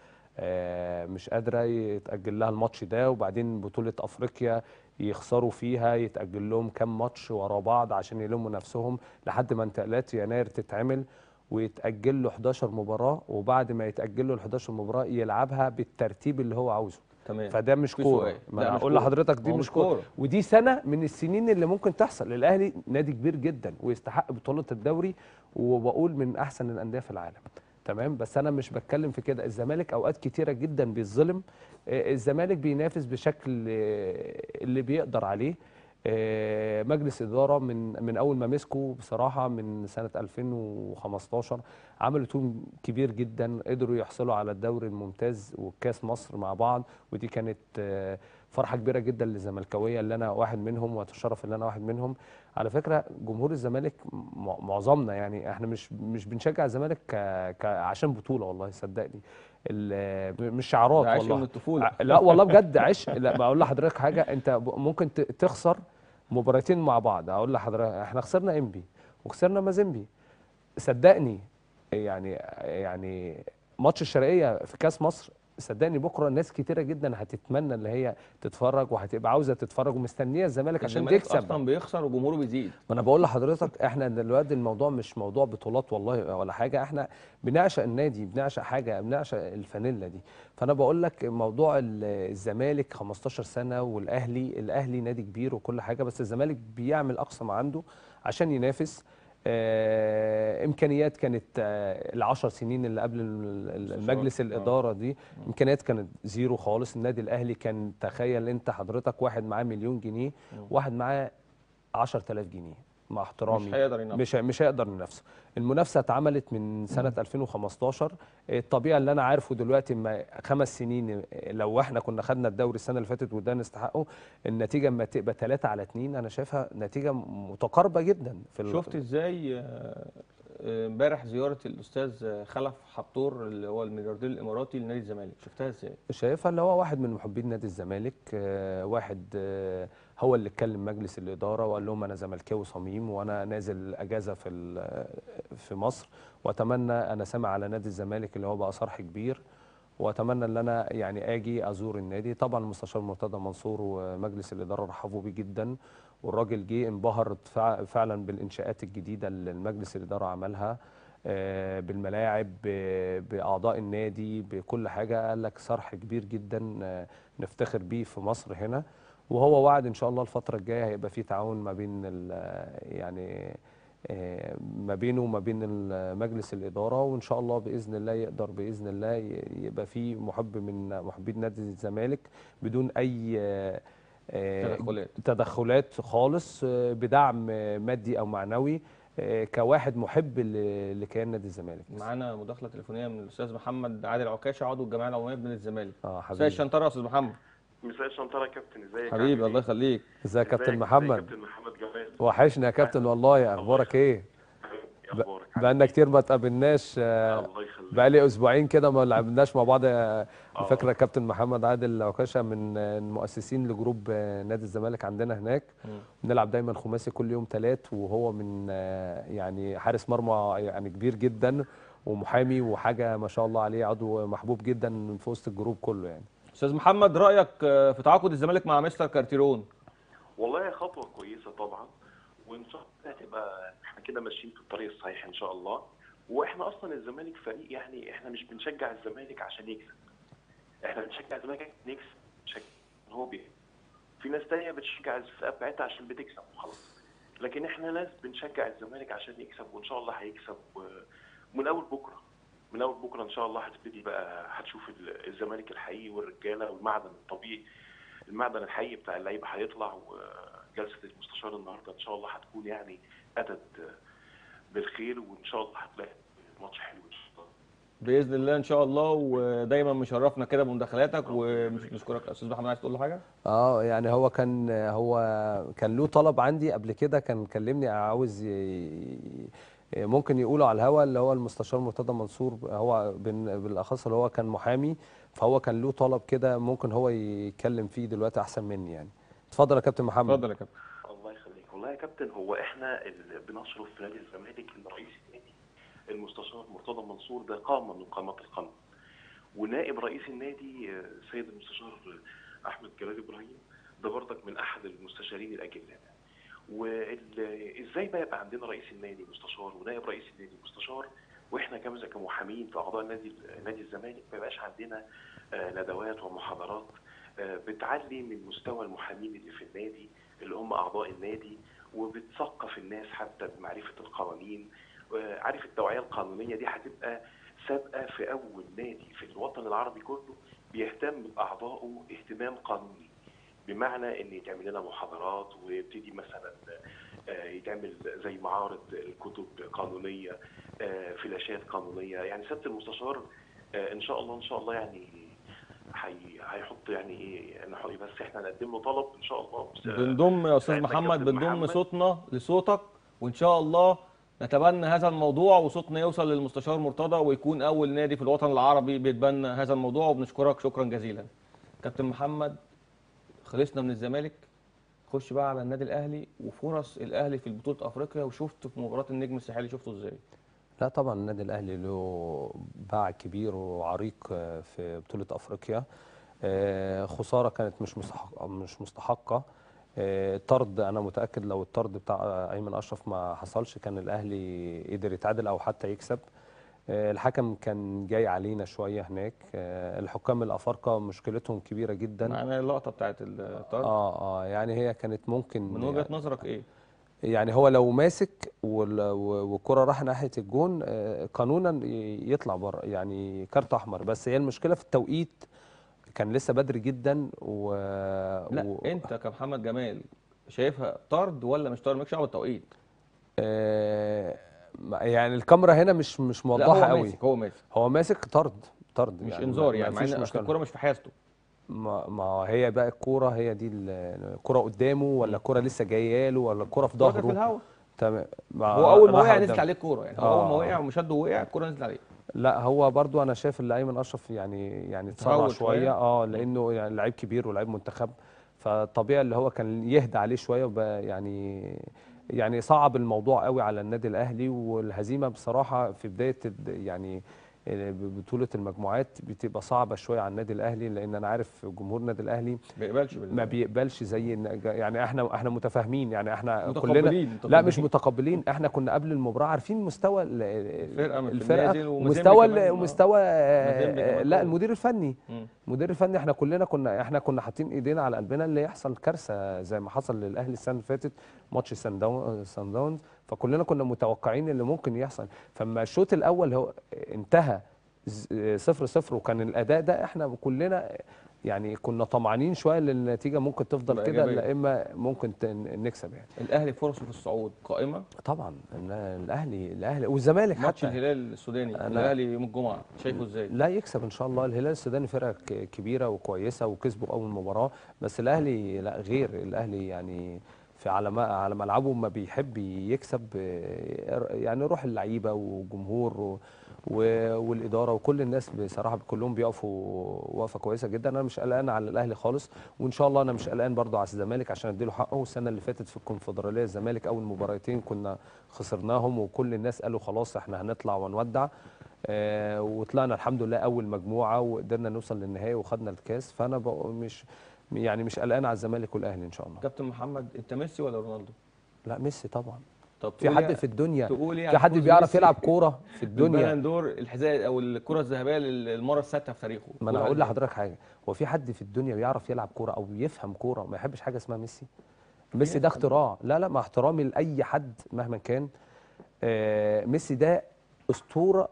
مش قادره، يتاجل لها الماتش ده، وبعدين بطوله افريقيا يخسروا فيها، يتاجل لهم كام ماتش ورا بعض عشان يلموا نفسهم لحد ما انتقالات يناير تتعمل، ويتاجل له 11 مباراه، وبعد ما يتاجل له 11 مباراه يلعبها بالترتيب اللي هو عاوزه. تمام. فده مش كوره. ما انا اقول لحضرتك دي مش كوره، ودي سنه من السنين اللي ممكن تحصل. الاهلي نادي كبير جدا ويستحق بطوله الدوري، وبقول من احسن الانديه في العالم. تمام، بس انا مش بتكلم في كده. الزمالك اوقات كتيره جدا بيتظلم. الزمالك بينافس بشكل اللي بيقدر عليه. مجلس اداره من اول ما مسكوا بصراحه من سنه 2015 عملوا توم كبير جدا، قدروا يحصلوا على الدوري الممتاز وكاس مصر مع بعض، ودي كانت فرحه كبيره جدا للزملكاويه اللي انا واحد منهم، واتشرف ان انا واحد منهم. على فكره جمهور الزمالك معظمنا يعني احنا مش بنشجع الزمالك عشان بطوله، والله صدقني مش شعارات، والله عشق من الطفوله. لا والله بجد عشق. لا بقول لحضرتك حاجه، انت ممكن تخسر مباراتين مع بعض. اقول لحضرتك احنا خسرنا انبي وخسرنا مازيمبي، صدقني يعني ماتش الشرقيه في كاس مصر، صدقني بكره ناس كتيره جدا هتتمنى اللي هي تتفرج، وهتبقى عاوزه تتفرج ومستنيه الزمالك عشان تكسب. اصلا بيخسر وجمهوره بيزيد. ما انا بقول لحضرتك احنا دلوقتي الموضوع مش موضوع بطولات والله ولا حاجه، احنا بنعشق النادي، بنعشق حاجه، بنعشق الفانيلا دي. فانا بقول لك موضوع الزمالك 15 سنه والاهلي، الاهلي نادي كبير وكل حاجه، بس الزمالك بيعمل اقصى ما عنده عشان ينافس. امكانيات كانت العشر سنين اللي قبل المجلس الاداره دي امكانيات كانت زيرو خالص. النادي الاهلي كان تخيل انت حضرتك واحد معاه مليون جنيه واحد معاه 10000 جنيه مع احترامي مش هيقدر ينافس مش هيقدر ينافسه. المنافسه اتعملت من سنه 2015. الطبيعه اللي انا عارفه دلوقتي ما 5 سنين لو احنا كنا خدنا الدوري السنه اللي فاتت وده نستحقه، النتيجه اما تبقى 3-2 انا شايفها نتيجه متقاربه جدا. في شفت ازاي امبارح زياره الاستاذ خلف حطور اللي هو الملياردير الاماراتي لنادي الزمالك، شفتها ازاي؟ شايفها اللي هو واحد من محبين نادي الزمالك، واحد هو اللي اتكلم مجلس الاداره وقال لهم انا زملكاوي صميم وانا نازل اجازه في مصر، واتمنى انا سامع على نادي الزمالك اللي هو بقى صرح كبير، واتمنى ان انا يعني اجي ازور النادي. طبعا المستشار مرتضى منصور ومجلس الاداره رحبوا بيه جدا، والراجل جه انبهر فعلا بالانشاءات الجديده اللي المجلس الاداره عملها، بالملاعب، باعضاء النادي، بكل حاجه. قال لك صرح كبير جدا نفتخر بيه في مصر هنا، وهو وعد ان شاء الله الفتره الجايه هيبقى في تعاون ما بين يعني ما بينه وما بين مجلس الاداره، وان شاء الله باذن الله يقدر باذن الله يبقى في محب من محبين نادي الزمالك بدون اي تدخلات خالص، بدعم مادي او معنوي، كواحد محب لكيان نادي الزمالك. معانا مداخله تليفونيه من الاستاذ محمد عادل عكاشي عضو الجمعيه العموميه بنادي الزمالك. مساء الشنطره يا استاذ محمد. مساء الشنطره يا كابتن، ازيك حبيبي؟ الله يخليك. ازيك يا كابتن محمد؟ ازيك يا كابتن محمد جمال؟ وحشنا يا كابتن والله. يا اخبارك ايه؟ اخبارك بقالنا كتير ما تقابلناش. الله يخليك. بقالي اسبوعين كده ما لعبناش مع بعض. فاكره يا كابتن محمد عادل عكاشة من المؤسسين لجروب نادي الزمالك عندنا هناك، بنلعب دايما خماسي كل يوم 3، وهو من يعني حارس مرمى يعني كبير جدا ومحامي وحاجه ما شاء الله عليه، عضو محبوب جدا من في وسط الجروب كله يعني. استاذ محمد، رايك في تعاقد الزمالك مع مستر كارتيرون؟ والله خطوه كويسه طبعا، وان شاء الله هتبقى احنا كده ماشيين في الطريق الصحيح ان شاء الله. واحنا اصلا الزمالك فريق يعني احنا مش بنشجع الزمالك عشان يكسب، احنا بنشجع الزمالك عشان يكسب. هو في ناس ثانيه بتشجع الفرقه بتاعتها عشان بتكسب وخلاص، لكن احنا ناس بنشجع الزمالك عشان يكسب، وان شاء الله هيكسب. ومن اول بكره ان شاء الله هتبتدي بقى، هتشوف الزمالك الحقيقي والرجاله والمعدن الطبيعي، المعدن الحقيقي بتاع اللعيبه هيطلع. وجلسه المستشار النهارده ان شاء الله هتكون يعني اتت بالخير، وان شاء الله هتلاقي ماتش حلو ان شاء الله باذن الله. ان شاء الله، ودايما مشرفنا كده بمداخلاتك ونشكرك. استاذ محمد عايز تقول له حاجه؟ يعني هو كان له طلب عندي قبل كده، كان كلمني عاوز ممكن يقولوا على الهوا، اللي هو المستشار مرتضى منصور، هو بالاخص اللي هو كان محامي، فهو كان له طلب كده ممكن هو يتكلم فيه دلوقتي احسن مني يعني. اتفضل يا كابتن محمد. اتفضل يا كابتن. الله يخليك. والله يا كابتن، هو احنا بنشرف في نادي الزمالك ان رئيس النادي المستشار مرتضى منصور ده قامه من قامات القمه، ونائب رئيس النادي سيد المستشار احمد جمال ابراهيم ده برضك من احد المستشارين الاجلاء. وازاي بقى يبقى عندنا رئيس النادي مستشار ونائب رئيس النادي مستشار، واحنا كمحامين في اعضاء نادي الزمالك ما يبقاش عندنا ندوات ومحاضرات بتعلي من مستوى المحامين اللي في النادي اللي هم اعضاء النادي، وبتثقف الناس حتى بمعرفه القوانين. عارف التوعيه القانونيه دي هتبقى سابقه في اول نادي في الوطن العربي كله بيهتم باعضائه اهتمام قانوني، بمعنى ان يتعمل لنا محاضرات ويبتدي مثلا يتعمل زي معارض الكتب قانونيه، فلاشات قانونيه. يعني سياده المستشار ان شاء الله يعني هيحط يعني ايه، انا بس احنا هنقدم له طلب ان شاء الله. بنضم يا استاذ محمد، بنضم صوتنا لصوتك، وان شاء الله نتبنى هذا الموضوع وصوتنا يوصل للمستشار مرتضى، ويكون اول نادي في الوطن العربي بيتبنى هذا الموضوع. وبنشكرك شكرا جزيلا كابتن محمد. خلصنا من الزمالك، خش بقى على النادي الاهلي وفرص الاهلي في بطوله افريقيا، وشفت في مباراه النجم الساحلي شفته ازاي؟ لا طبعا النادي الاهلي له باع كبير وعريق في بطوله افريقيا. خساره كانت مش مستحقه. طرد، انا متاكد لو الطرد بتاع ايمن اشرف ما حصلش كان الاهلي قدر يتعادل او حتى يكسب. الحكم كان جاي علينا شويه هناك. الحكام الافارقه مشكلتهم كبيره جدا. معنى اللقطه بتاعت الطرد يعني هي كانت ممكن من وجهه نظرك ايه؟ يعني هو لو ماسك والكره راح ناحيه الجون قانونا يطلع بره، يعني كارت احمر. بس هي المشكله في التوقيت، كان لسه بدري جدا. لا انت كمحمد جمال شايفها طرد ولا مش طرد؟ مالكش دعوه بالتوقيت. يعني الكاميرا هنا مش موضحه قوي. هو ماسك طرد، مش انذار يعني، مع ان الكوره مش في حيازته. ما هي بقى الكوره، هي دي الكوره قدامه ولا الكوره لسه جايه له ولا الكوره في ظهره؟ في الهواء تمام. هو اول ما وقع نزلت عليه الكوره، يعني اول ما وقع ومشده ووقع الكوره نزلت عليه. لا هو برضو انا شايف اللي ايمن اشرف يعني اتسرع شويه، لانه يعني لعيب كبير ولاعيب منتخب، فطبيعي اللي هو كان يهدى عليه شويه، يعني صعب الموضوع قوي على النادي الاهلي. والهزيمه بصراحه في بدايه يعني بطوله المجموعات بتبقى صعبه شويه على النادي الاهلي، لان انا عارف جمهور النادي الاهلي ما بيقبلش زي يعني احنا متفاهمين، يعني احنا كلنا لا مش متقبلين. احنا كنا قبل المباراه عارفين مستوى الفرقه ومستوى لا المدير الفني. المدير الفني احنا كلنا كنا حاطين ايدينا على قلبنا اللي يحصل كارثه زي ما حصل للاهلي السنه اللي فاتت، ماتش سان داونز. فكلنا كنا متوقعين اللي ممكن يحصل. فما الشوط الاول هو انتهى 0-0 وكان الاداء ده احنا كلنا يعني كنا طمعانين شويه للنتيجه ممكن تفضل كده، لا اما ممكن نكسب. يعني الاهلي فرصه في الصعود قائمه طبعا. الاهلي والزمالك، حتى ماتش الهلال السوداني الاهلي يوم الجمعه شايفه ازاي؟ لا يكسب ان شاء الله. الهلال السوداني فرقه كبيره وكويسه وكسبوا اول مباراه، بس الاهلي لا غير. الاهلي يعني على ملعبه ما بيحب يكسب، يعني روح اللعيبه والجمهور والاداره وكل الناس بصراحه كلهم بيقفوا وقفه كويسه جدا. انا مش قلقان على الاهلي خالص، وان شاء الله انا مش قلقان برضه على الزمالك عشان اديله حقه. السنه اللي فاتت في الكونفدراليه الزمالك اول مباراتين كنا خسرناهم، وكل الناس قالوا خلاص احنا هنطلع ونودع، وطلعنا الحمد لله اول مجموعه وقدرنا نوصل للنهائي وخدنا الكاس. فانا مش قلقان على الزمالك والاهلي ان شاء الله. كابتن محمد، انت ميسي ولا رونالدو؟ لا ميسي طبعا. طب في حد في الدنيا في حد بيعرف يلعب كوره في الدنيا؟ البالون دور، الحذاء او الكره الذهبيه للمره السادسه في تاريخه. ما انا هقول لحضرتك حاجه، هو في حد في الدنيا بيعرف يلعب كوره او يفهم كوره ما يحبش حاجه اسمها ميسي؟ ميسي ده اختراع. لا مع احترامي لاي حد مهما كان، ميسي ده اسطوره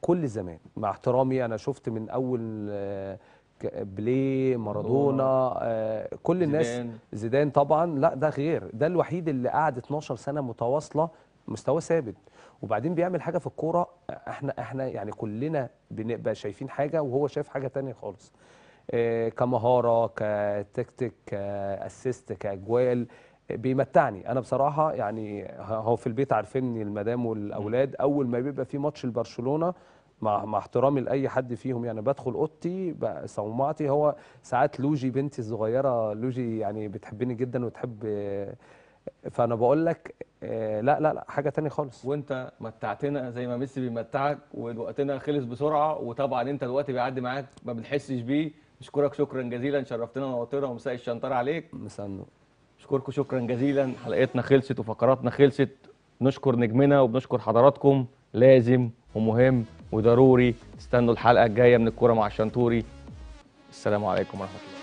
كل زمان. مع احترامي انا شفت من اول بليه، مارادونا، كل الناس، زيدان طبعا. لا ده غير، ده الوحيد اللي قعد 12 سنه متواصله مستوى ثابت، وبعدين بيعمل حاجه في الكوره احنا يعني كلنا بنبقى شايفين حاجه وهو شايف حاجه ثانيه خالص. كمهاره، كتكتيك، كاسيست، كاجوال، بيمتعني انا بصراحه. يعني هو في البيت عارفيني المدام والاولاد، اول ما بيبقى في ماتش لبرشلونه مع احترامي لاي حد فيهم، يعني بدخل اوضتي صومعتي. هو ساعات لوجي بنتي الصغيره لوجي يعني بتحبني جدا وتحب، فانا بقول لك لا حاجه ثانيه خالص. وانت متعتنا زي ما ميسي بيمتعك، ووقتنا خلص بسرعه، وطبعا انت الوقت بيعدي معاك ما بنحسش بيه. اشكرك شكرا جزيلا، شرفتنا ونورتنا، ومساء الشنطار عليك. مساء النور. اشكركم شكرا جزيلا، حلقتنا خلصت وفقراتنا خلصت. نشكر نجمنا وبنشكر حضراتكم. لازم ومهم وضروري تستنوا الحلقة الجاية من الكورة مع الشنطوري. السلام عليكم ورحمة الله.